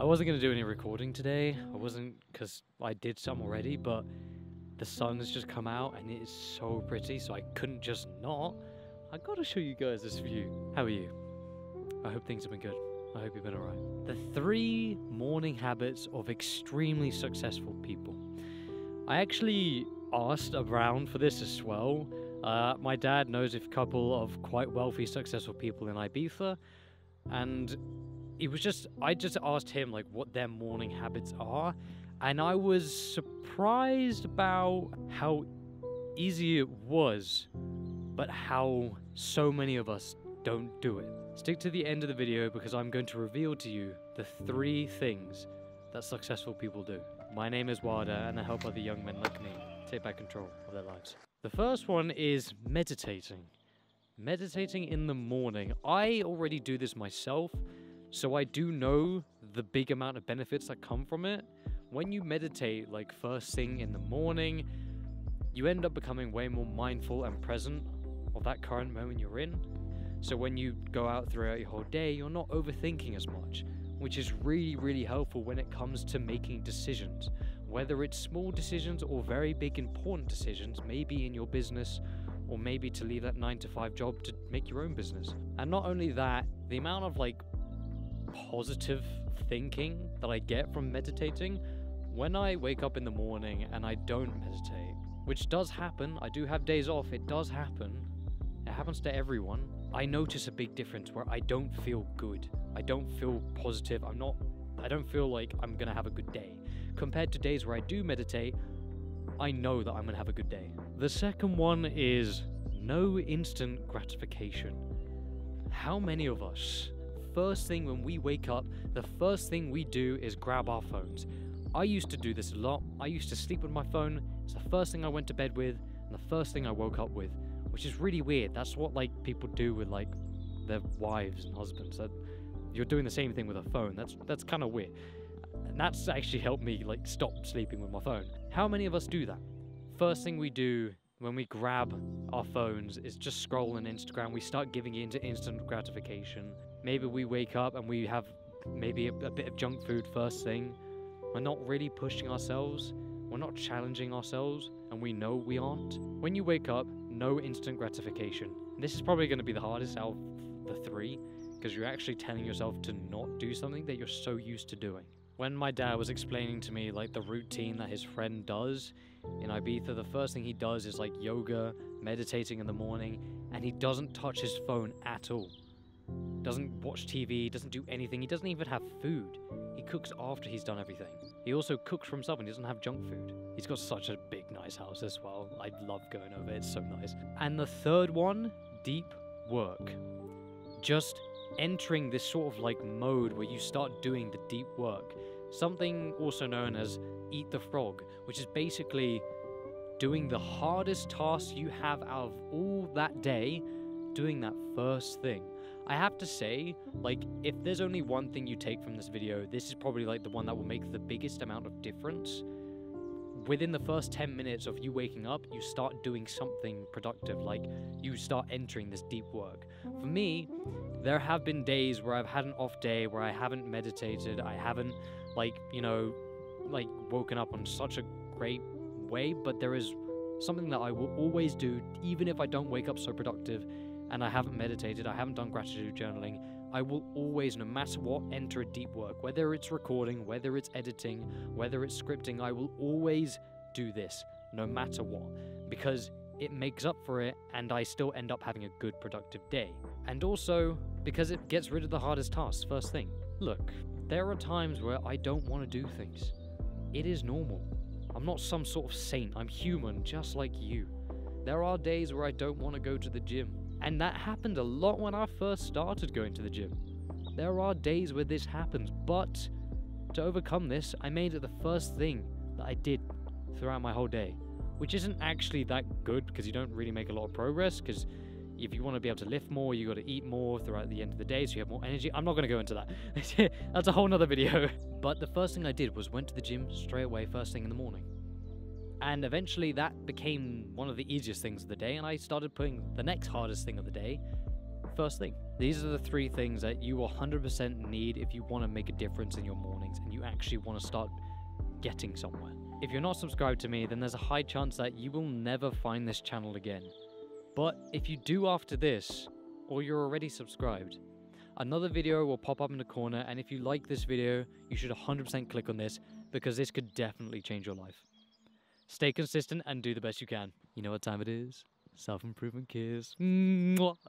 I wasn't going to do any recording today. I wasn't, because I did some already, but the sun has just come out and it is so pretty, so I couldn't just not. I gotta show you guys this view. How are you? I hope things have been good. I hope you've been alright. The 3 morning habits of extremely successful people. I actually asked around for this as well. My dad knows a couple of quite wealthy, successful people in Ibiza, and it was just, I just asked him like what their morning habits are, and I was surprised about how easy it was, but how so many of us don't do it. Stick to the end of the video because I'm going to reveal to you the 3 things that successful people do. My name is Wylder and I help other young men like me take back control of their lives. The first one is meditating. Meditating in the morning. I already do this myself, so I do know the big amount of benefits that come from it. When you meditate, like first thing in the morning, you end up becoming way more mindful and present of that current moment you're in. So when you go out throughout your whole day, you're not overthinking as much, which is really, really helpful when it comes to making decisions. Whether it's small decisions or very big important decisions, maybe in your business, or maybe to leave that 9-to-5 job to make your own business. And not only that, the amount of like positive thinking that I get from meditating, when I wake up in the morning and I don't meditate, which does happen, I do have days off, it does happen, it happens to everyone, I notice a big difference where I don't feel good, I don't feel positive, I don't feel like I'm gonna have a good day. Compared to days where I do meditate, I know that I'm gonna have a good day. The second one is no instant gratification. How many of us, first thing when we wake up, the first thing we do is grab our phones? I used to do this a lot. I used to sleep with my phone. It's the first thing I went to bed with and the first thing I woke up with, which is really weird. That's what like people do with like their wives and husbands. You're doing the same thing with a phone. That's kind of weird. And that's actually helped me like stop sleeping with my phone. How many of us do that? First thing we do when we grab our phones is just scroll on Instagram. We start giving into instant gratification. Maybe we wake up and we have maybe a bit of junk food first thing. We're not really pushing ourselves. We're not challenging ourselves, and we know we aren't. When you wake up, no instant gratification. This is probably going to be the hardest out of the 3, because you're actually telling yourself to not do something that you're so used to doing. When my dad was explaining to me like the routine that his friend does in Ibiza, the first thing he does is like yoga, meditating in the morning, and he doesn't touch his phone at all. Doesn't watch TV, doesn't do anything, he doesn't even have food. He cooks after he's done everything. He also cooks for himself and he doesn't have junk food. He's got such a big, nice house as well. I love going over it, it's so nice. And the third one, deep work. Just entering this sort of like mode where you start doing the deep work. Something also known as eat the frog, which is basically doing the hardest task you have out of all that day, doing that first thing. I have to say, like, if there's only one thing you take from this video, this is probably like the one that will make the biggest amount of difference. Within the first 10 minutes of you waking up, you start doing something productive, like you start entering this deep work. For me, there have been days where I've had an off day, where I haven't meditated, I haven't, like, you know, like woken up on such a great way, but there is something that I will always do, even if I don't wake up so productive, and I haven't meditated, I haven't done gratitude journaling, I will always, no matter what, enter a deep work. Whether it's recording, whether it's editing, whether it's scripting, I will always do this, no matter what, because it makes up for it and I still end up having a good, productive day. And also, because it gets rid of the hardest tasks first thing. Look, there are times where I don't want to do things. It is normal. I'm not some sort of saint, I'm human, just like you. There are days where I don't want to go to the gym. And that happened a lot when I first started going to the gym. There are days where this happens, but to overcome this, I made it the first thing that I did throughout my whole day, which isn't actually that good because you don't really make a lot of progress, because if you want to be able to lift more, you got to eat more throughout the end of the day so you have more energy. I'm not going to go into that. That's a whole nother video. But the first thing I did was went to the gym straight away first thing in the morning. And eventually that became one of the easiest things of the day, and I started putting the next hardest thing of the day first thing. These are the three things that you 100% need if you want to make a difference in your mornings and you actually want to start getting somewhere. If you're not subscribed to me, then there's a high chance that you will never find this channel again. But if you do after this, or you're already subscribed, another video will pop up in the corner, and if you like this video, you should 100% click on this, because this could definitely change your life. Stay consistent and do the best you can. You know what time it is? Self-improvement kiss. Mwah.